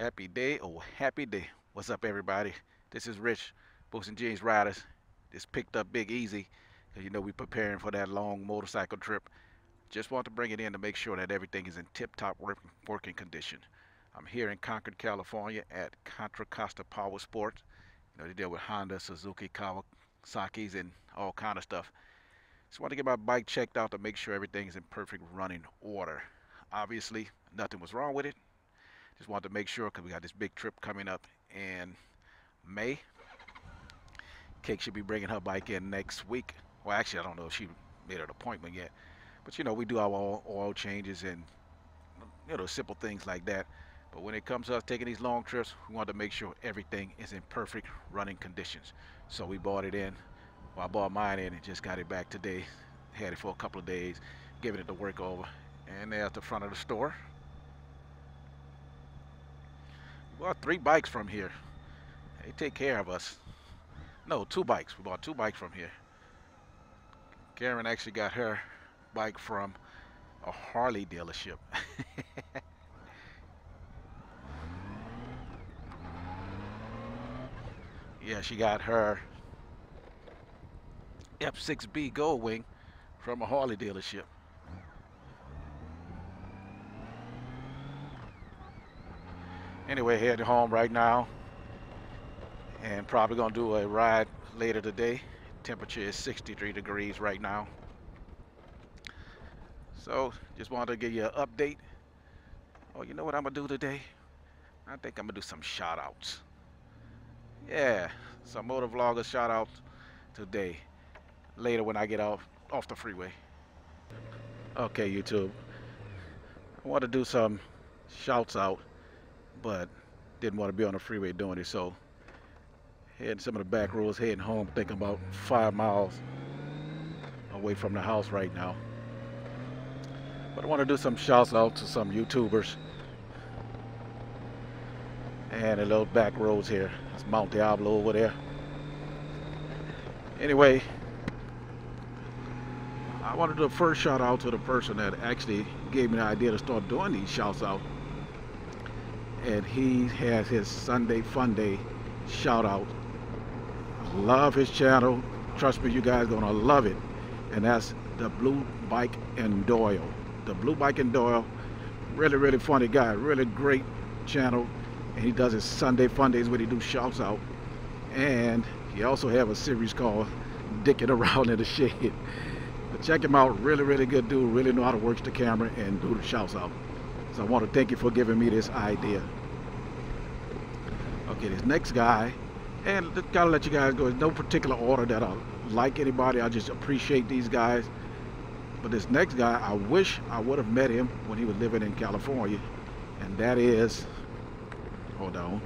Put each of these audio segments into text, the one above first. Happy day, oh happy day. What's up everybody? This is Rich, Boots and Jeans Riders. Just picked up Big Easy, because you know we're preparing for that long motorcycle trip. Just want to bring it in to make sure that everything is in tip-top working condition. I'm here in Concord, California at Contra Costa Power Sports. You know, they deal with Honda, Suzuki, Kawasaki's, and all kind of stuff. Just want to get my bike checked out to make sure everything's in perfect running order. Obviously, nothing was wrong with it. Just wanted to make sure because we got this big trip coming up in May. Cake should be bringing her bike in next week. Well, actually, I don't know if she made an appointment yet. But, you know, we do our oil changes and, you know, simple things like that. But when it comes to us taking these long trips, we want to make sure everything is in perfect running conditions. So we bought it in. Well, I bought mine in and just got it back today. Had it for a couple of days, giving it the work over. And there's the front of the store. We bought three bikes from here. They take care of us. No, two bikes. We bought two bikes from here. Karen actually got her bike from a Harley dealership. Yeah, she got her F6B Goldwing from a Harley dealership. Anyway, heading home right now and probably gonna do a ride later today. Temperature is 63 degrees right now. So just wanted to give you an update. Oh, you know what I'm gonna do today? I think I'm gonna do some shout outs. Yeah, some Motovloggers shout out today. Later when I get off the freeway. Okay, YouTube. I want to do some shouts out, but didn't want to be on the freeway doing it, so heading some of the back roads, heading home. Think about 5 miles away from the house right now, but I want to do some shouts out to some YouTubers and a little back roads here. It's Mount Diablo over there. Anyway, I want to do a first shout out to the person that actually gave me the idea to start doing these shouts out. And he has his Sunday Fun Day shout out. I love his channel. Trust me, you guys are gonna love it. And that's The Blue Bike and Doyle. The Blue Bike and Doyle, really, really funny guy, really great channel. And he does his Sunday Fun Days where he do shouts out. And he also have a series called Dicking Around in the Shade. But check him out, really, really good dude, really know how to work the camera and do the shouts out. So I want to thank you for giving me this idea. Okay, this next guy, and gotta let you guys go. There's no particular order that I like anybody. I just appreciate these guys. But this next guy, I wish I would have met him when he was living in California. And that is, hold on,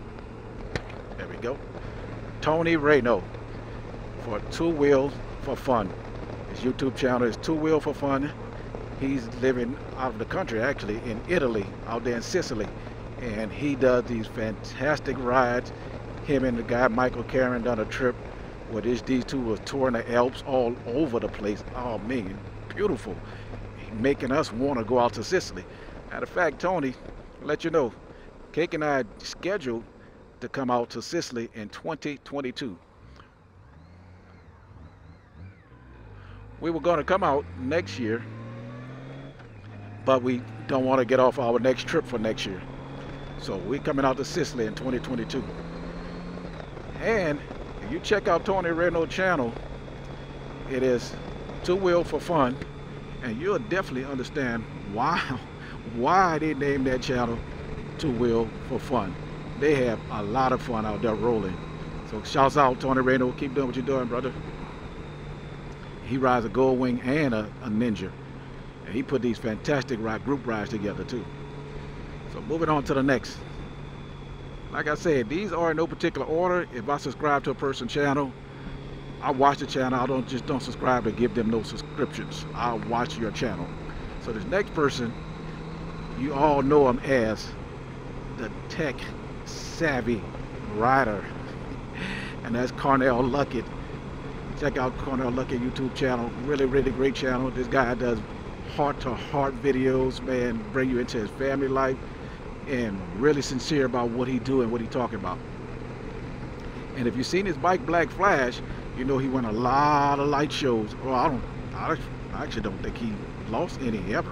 there we go. Tony Reynold for Two Wheels for Fun. His YouTube channel is Two Wheels for Fun. He's living out of the country, actually, in Italy, out there in Sicily. And he does these fantastic rides. Him and the guy, Michael Caron, done a trip where these two were touring the Alps all over the place. Oh, man, beautiful. Making us want to go out to Sicily. Matter of fact, Tony, I'll let you know, Cake and I are scheduled to come out to Sicily in 2022. We were going to come out next year, but we don't want to get off our next trip for next year. So we're coming out to Sicily in 2022. And if you check out Tony Reynold's channel, it is Two Wheels for Fun, and you'll definitely understand why they named that channel Two Wheels for Fun. They have a lot of fun out there rolling. So shouts out Tony Reynold, keep doing what you're doing, brother. He rides a Gold Wing and a Ninja. And he put these fantastic group rides together too. So moving on to the next. Like I said, these are in no particular order. If I subscribe to a person's channel, I watch the channel. I don't subscribe to give them no subscriptions. I watch your channel. So this next person, you all know him as the Tech Savvy Rider. And that's Carnell Luckett. Check out Carnell Luckett YouTube channel. Really, really great channel. This guy does heart-to-heart videos, man, bring you into his family life, and really sincere about what he do and what he talking about. And if you've seen his bike Black Flash, you know he won a lot of light shows. Well, I actually don't think he lost any ever.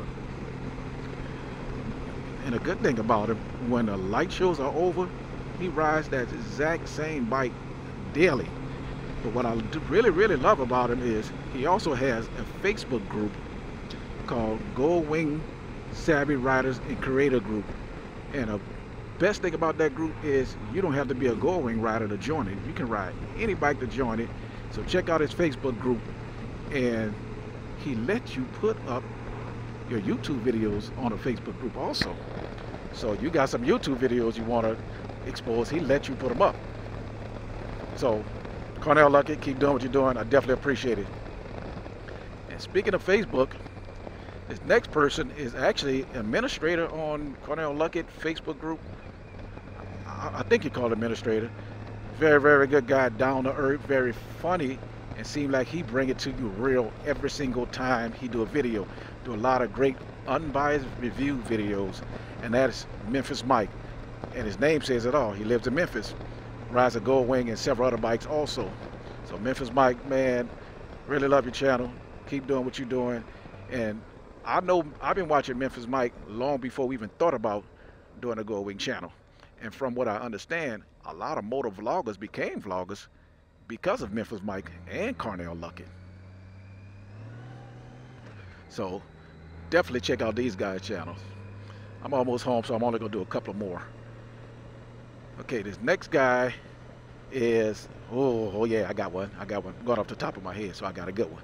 And a good thing about him, when the light shows are over, he rides that exact same bike daily. But what I really love about him is he also has a Facebook group called Gold Wing Savvy Riders and Creator Group. And the best thing about that group is you don't have to be a Gold Wing rider to join it. You can ride any bike to join it. So check out his Facebook group, and he lets you put up your YouTube videos on a Facebook group also. So you got some YouTube videos you want to expose, he lets you put them up. So Carnell Luckett, keep doing what you're doing. I definitely appreciate it. And speaking of Facebook, this next person is actually administrator on Carnell Luckett Facebook group. I think you call it administrator. Very good guy, down to earth, very funny, and seemed like he bring it to you real every single time he do a video. Do a lot of great unbiased review videos, and that is Memphis Mike. And his name says it all. He lives in Memphis, rides a Gold Wing and several other bikes also. So Memphis Mike, man, really love your channel. Keep doing what you're doing. And I know I've been watching Memphis Mike long before we even thought about doing a Gold Wing channel. And from what I understand, a lot of Motovloggers became vloggers because of Memphis Mike and Carnell Luckett. So definitely check out these guys' channels. I'm almost home, so I'm only gonna do a couple more. Okay, this next guy is, oh yeah, I got one. Going off the top of my head, so I got a good one.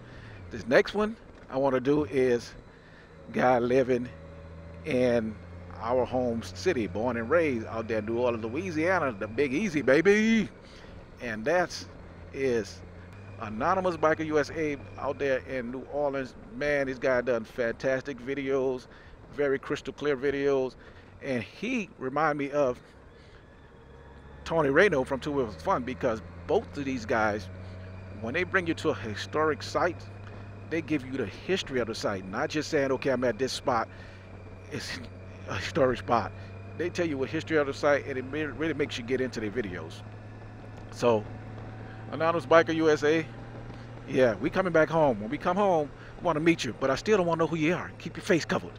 This next one I want to do is guy living in our home city, born and raised out there in New Orleans, Louisiana, the Big Easy, baby. And that is Anonymous Biker USA out there in New Orleans. Man, this guy done fantastic videos, very crystal clear videos. And he remind me of Tony Reynold from Two Wheels for Fun, because both of these guys, when they bring you to a historic site, they give you the history of the site, not just saying, okay, I'm at this spot, it's a historic spot. They tell you a history of the site, and it really makes you get into their videos. So Anonymous Biker USA, yeah, we coming back home. When we come home, I want to meet you, but I still don't want to know who you are. Keep your face covered.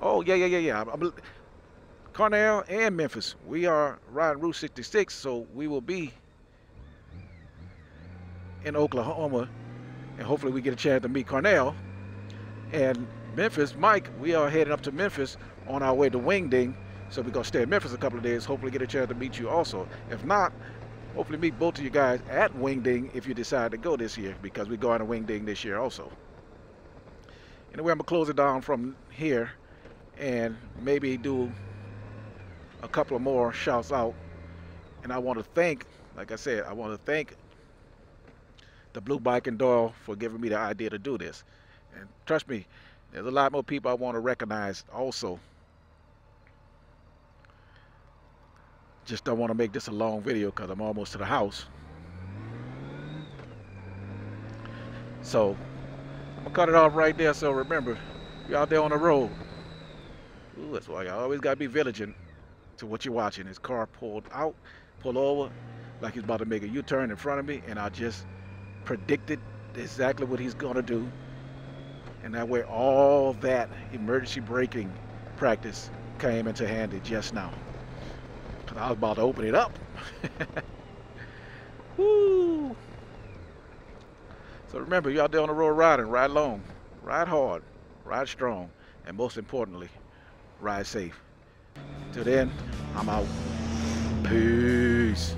Oh, yeah. Carnell and Memphis, we are riding Route 66, so we will be in Oklahoma, and hopefully we get a chance to meet Carnell. And Memphis Mike, we are heading up to Memphis on our way to Wingding, so we're going to stay in Memphis a couple of days, hopefully get a chance to meet you also. If not, hopefully meet both of you guys at Wingding if you decide to go this year, because we're going to Wingding this year also. Anyway, I'm going to close it down from here and maybe do a couple of more shouts out. And I want to thank, like I said, I want to thank The Blue Bike and Doyle for giving me the idea to do this. And trust me, there's a lot more people I want to recognize also. Just don't want to make this a long video because I'm almost to the house. So I'm gonna cut it off right there. So remember, you're out there on the road. Ooh, that's why I always gotta be vigilant to what you're watching. His car pulled out, pull over, like he's about to make a U-turn in front of me, and I just predicted exactly what he's gonna do. And that way all that emergency braking practice came into handy just now, because I was about to open it up. Woo! So remember, you're out there on the road riding, ride long, ride hard, ride strong, and most importantly, ride safe. Till then, I'm out. Peace.